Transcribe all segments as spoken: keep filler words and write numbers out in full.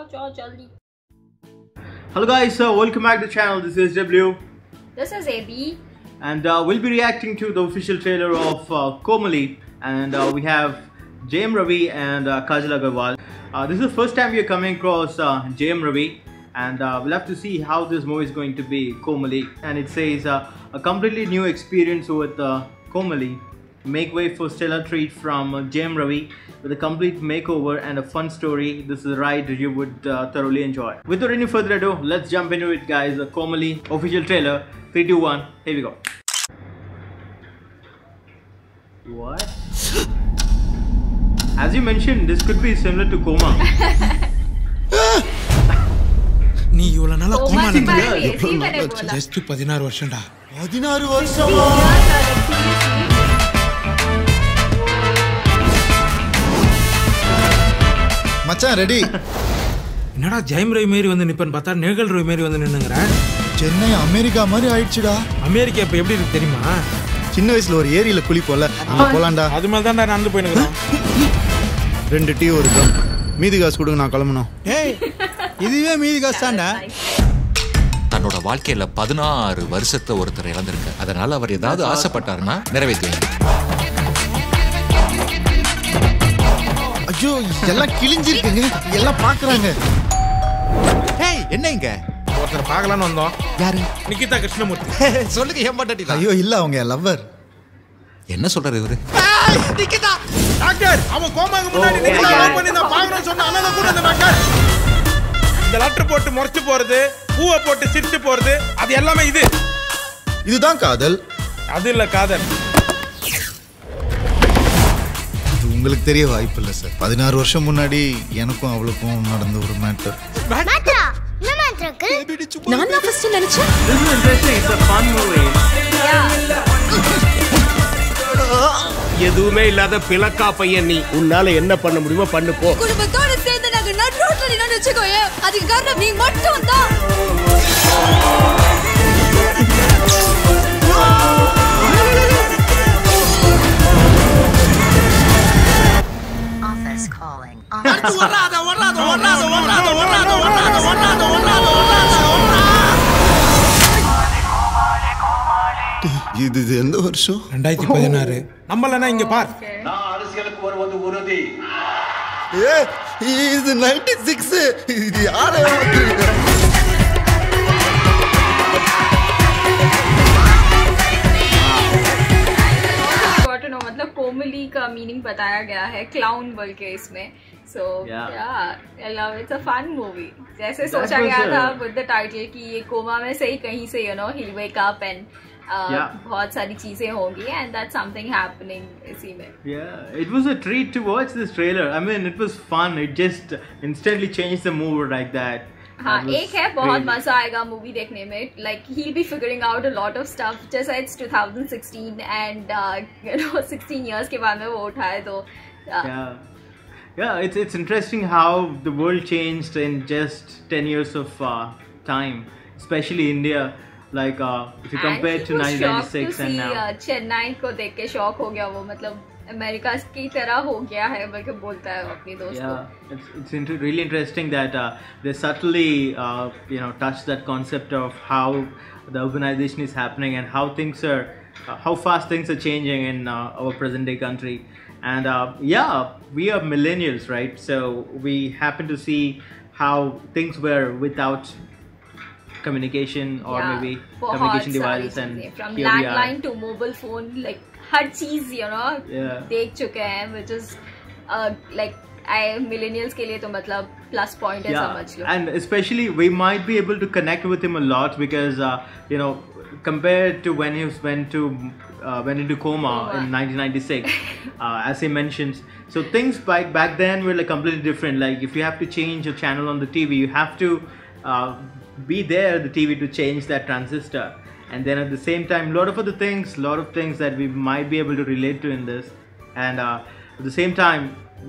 आओ चलो जल्दी। Hello guys, uh, welcome back to the channel. This is W. This is A B. And uh, we'll be reacting to the official trailer of uh, Comali, and uh, we have Jayam Ravi and uh, Kajal Aggarwal. Uh, this is the first time we are coming across uh, Jayam Ravi, and uh, we'll have to see how this movie is going to be, Comali. And it says uh, a completely new experience with uh, Comali. Make way for stellar treat from uh, Jayam Ravi with a complete makeover and a fun story. This is a ride you would uh, thoroughly enjoy. Without any further ado, let's jump into it, guys. The Comali official trailer. three, two, one. Here we go. What? As you mentioned, this could be similar to Coma. Coma. Macha ready. Nada Jayam Ravi meri vandu nippan paatha Negal Ravi meri vandu ninnungra. Chennai America mari aichida. America appo eppadi irukku theriyuma? Chinna vayasula or area la kuli pola. Amma polanda. Adu mel dhaan nandu poinukra. Rendu tea oru cup. Meedhi gas kudunga na kalamano. Hey, iduve meedhi gas thana. Thannoda vaalkaiyila பதினாறு varushatha oruthar ilandirukka. Adanal avar edhavadhu aasai pattarna neravethuvinga. ஐயோ எல்லாம் கிழிஞ்சிருக்குங்க எல்லாம் பாக்குறாங்க. Hey என்னங்க ஒருத்தர பார்க்கலாம்னு வந்தோம். யாரு? நிகிதா கிருஷ்ணமூர்த்தி. சொல்லுங்க ஏமாட்டடிடா. ஐயோ இல்ல அவங்க லவ்வர். என்ன சொல்றாரு இவரு? நிகிதா டாக்டர் அவன் கோமாக்கு முன்னாடி நிகிதா லவ் பண்ணி நான் பாக்குறேன்னு சொன்ன அண்ணன கூட அந்த டாக்டர். இந்த லெட்டர் போட்டு மொறச்சு போறது, பூவை போட்டு சிரிச்சு போறது, அது எல்லாமே இது. இதுதான் காதல். அது இல்ல காதல். உங்களுக்கு தெரிய வாய்ப்பில்லை சார். பதினாறு வருஷம் முன்னாடி எனக்கும் அவளுக்கும் நடந்த ஒரு மேட்டர். மேட்டரா? என்ன மேட்டருக்கு? நான் தான் ஃபர்ஸ்ட் நினைச்சேன். This is interesting. It's a fun movie. எதுவுமே இல்லாத பிளக்கா பையன் நீ. உன்னால என்ன பண்ண முடியுமோ பண்ணு போ. குடும்பத்தோட சேர்ந்து நாங்க நட் ரோட்ல நின்னு நிச்சயக்கோயே. அதுக்கு காரணம் நீ மட்டும் தான். வராத வராத வராத வராத வராத வராத வராத வராத வராத இது எந்த வருஷம்? இரண்டாயிரத்து பதினாறு. நம்மளனா இங்க பார். நான் அரசியலுக்கு வருவது உறுதி. ஏ இது தொண்ணூற்று ஆறு. இது யாரே Comali का मीनिंग बताया गया है क्लाउन बोल के इसमें. So yeah, yeah, I love it. It's a fun movie. जैसे सोचा गया था with the title कि ये कोमा में से ही कहीं से you know he'll wake up and uh, yeah. बहुत सारी चीजें होंगी and that's something happening इसी में. Yeah, it was a treat to watch this trailer. I mean, it was fun. It just instantly changed the mood like that. हाँ एक है बहुत मजा आएगा मूवी देखने में. Like he'll be figuring out a lot of stuff. जैसा it's twenty sixteen and uh, you know sixteen years के बाद में वो उठाए तो. Yeah. yeah, yeah. It's it's interesting how the world changed in just ten years of uh, time, especially India. Like uh, if you compare and to nineteen ninety-six to and see, now. Uh, Chennai को देख के शौक हो गया वो मतलब. America की तरह हो गया है बल्कि बोलता है अपने दोस्त को. It's it's really interesting that uh, they subtly uh, you know touch that concept of how the urbanization is happening and how things are uh, how fast things are changing in uh, our present day country. And uh, yeah, we are millennials, right? So we happen to see how things were without communication or yeah, maybe communication devices and from landline to mobile phone, like हर चीज you know yeah. देख चुके हैं, which is uh, like I millennials के लिए तो मतलब plus point है समझ लो. And especially we might be able to connect with him a lot because uh, you know compared to when he went to uh, went into coma in nineteen ninety-six uh, as he mentions. So things back back then were like completely different. Like if you have to change your channel on the T V, you have to uh, be there the T V to change that transistor. And then at the same time, lot of other things, lot of things that we might be able to relate to in this. And uh, at the same time,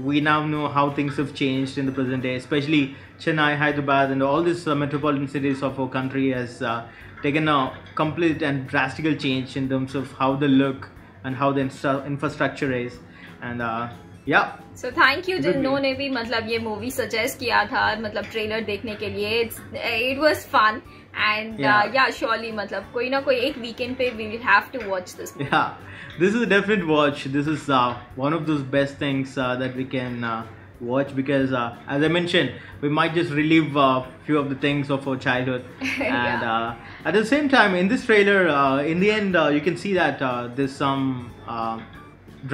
we now know how things have changed in the present day, especially Chennai, Hyderabad, and all these uh, metropolitan cities of our country has uh, taken a complete and drastic change in terms of how they look and how the infrastructure is. And uh, yeah, so thank you जिन्होंने भी मतलब ये movie suggest किया था मतलब trailer देखने के लिए. It was fun and yeah surely मतलब कोई ना कोई एक वीकेंड पे we will have to watch this. Yeah this is definite watch. This is one of those best things that we can watch because uh, as I mentioned we might just relive a uh, few of the things of our childhood yeah. and uh, at the same time in this trailer uh, in the end uh, you can see that uh, there's some uh,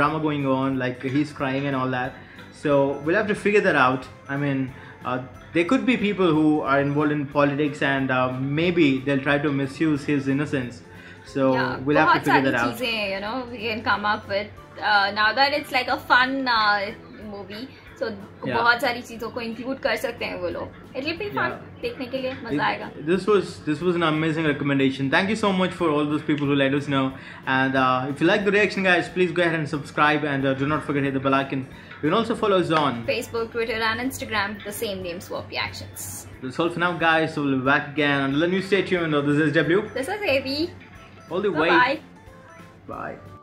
drama going on, like he's crying and all that, so we'll have to figure that out. I mean uh, there could be people who are involved in politics and uh, maybe they'll try to misuse his innocence, so yeah, we'll have to figure that out. You know, we can come up with uh, now that it's like a fun uh, movie. So, yeah. बहुत सारी चीजों को include कर सकते हैं वो लोग. It'll be fun. देखने के लिए मजा आएगा. This was this was an amazing recommendation. Thank you so much for all those people who let us know. And uh, if you like the reaction, guys, please go ahead and subscribe and uh, do not forget to hit the bell icon. You can also follow us on Facebook, Twitter, and Instagram with the same name, SWAB Reactions. That's all for now, guys. So we'll be back again. Until then, you stay tuned. This is W. This is A B. All the way. Bye. Bye.